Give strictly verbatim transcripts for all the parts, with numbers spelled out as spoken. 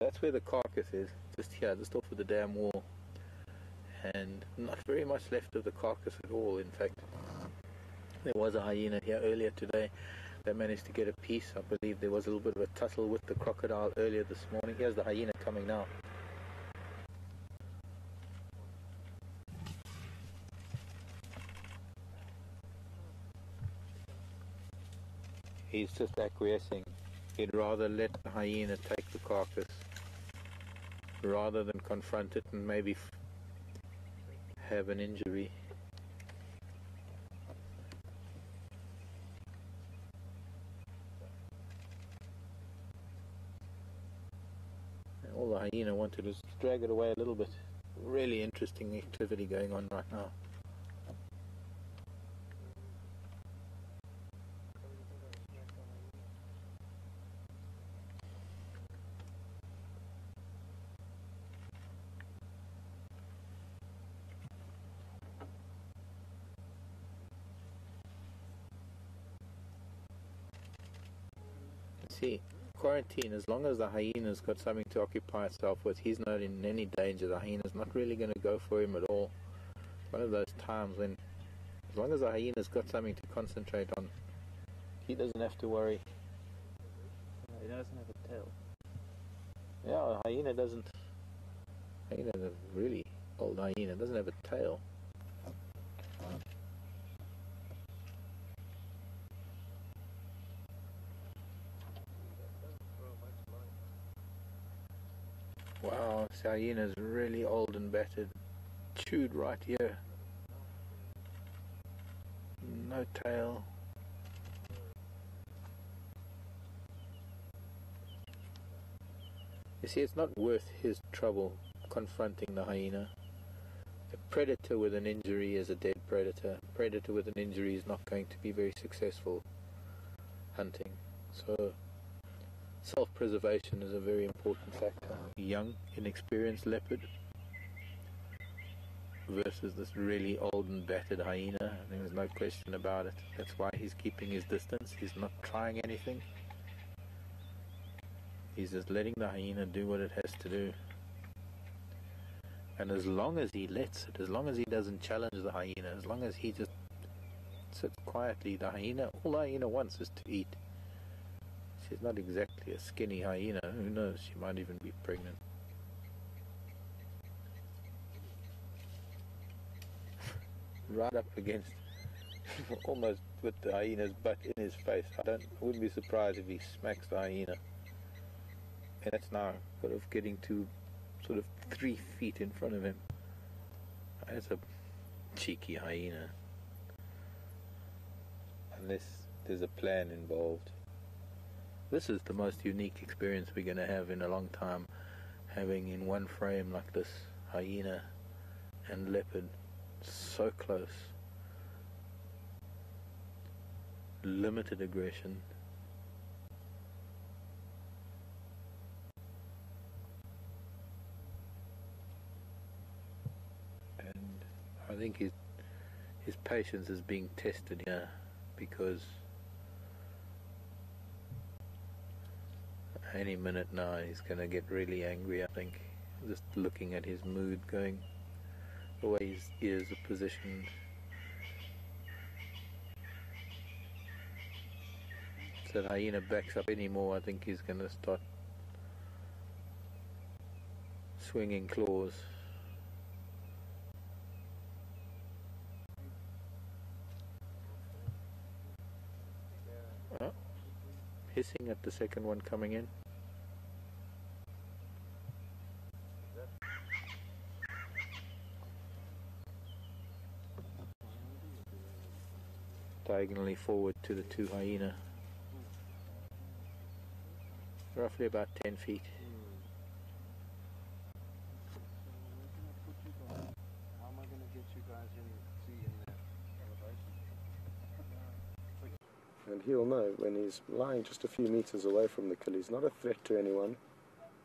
That's where the carcass is, just here, just off of the dam wall. And not very much left of the carcass at all. In fact, there was a hyena here earlier today. They managed to get a piece. I believe there was a little bit of a tussle with the crocodile earlier this morning. Here's the hyena coming now. He's just acquiescing. He'd rather let the hyena take the carcass rather than confront it and maybe f have an injury. And all the hyena wanted was to drag it away a little bit. Really interesting activity going on right now. See, Quarantine, as long as the hyena's got something to occupy itself with, he's not in any danger. The hyena's not really going to go for him at all. One of those times when, as long as the hyena's got something to concentrate on, he doesn't have to worry. He doesn't have a tail. Yeah, a hyena doesn't. Hyena, a really old hyena, doesn't have a tail. Wow, this hyena's really old and battered, chewed right here. No tail. You see, it's not worth his trouble confronting the hyena. A predator with an injury is a dead predator. A predator with an injury is not going to be very successful hunting. So self-preservation is a very important factor. Young, inexperienced leopard versus this really old and battered hyena. There's no question about it. That's why he's keeping his distance. He's not trying anything. He's just letting the hyena do what it has to do. And as long as he lets it, as long as he doesn't challenge the hyena, as long as he just sits quietly, the hyena, all the hyena wants is to eat. She's not exactly a skinny hyena. Who knows? She might even be pregnant. Right up against, almost with the hyena's butt in his face. I don't. I wouldn't be surprised if he smacks the hyena. And that's now sort of getting to, sort of three feet in front of him. That's a cheeky hyena. Unless there's a plan involved. This is the most unique experience we're going to have in a long time, having in one frame like this, hyena and leopard, so close. Limited aggression. And I think his, his patience is being tested here, because any minute now he's going to get really angry, I think. Just looking at his mood going, the way his ears are positioned. So the hyena backs up anymore, I think he's going to start swinging claws. Oh, hissing at the second one coming in. Diagonally forward to the two hyena, roughly about ten feet. How am I going to get you guys in to in that elevation? And he'll know when he's lying just a few meters away from the kill, he's not a threat to anyone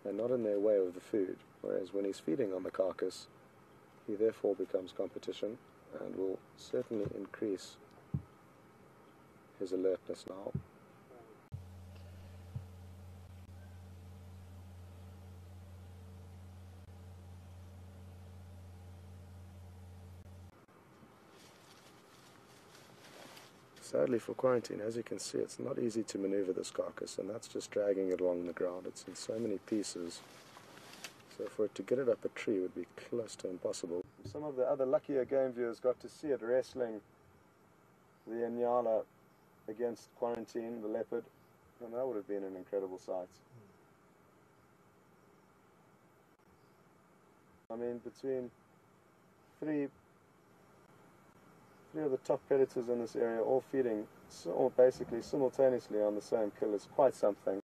and not in their way of the food, whereas when he's feeding on the carcass, he therefore becomes competition and will certainly increase his alertness now. Sadly for Quarantine, as you can see, it's not easy to maneuver this carcass, and that's just dragging it along the ground. It's in so many pieces. So for it to get it up a tree would be close to impossible. Some of the other luckier game viewers got to see it wrestling the nyala against Quarantine, the leopard, and that would have been an incredible sight. I mean, between three, three of the top predators in this area all feeding, so, or basically simultaneously on the same kill, is quite something.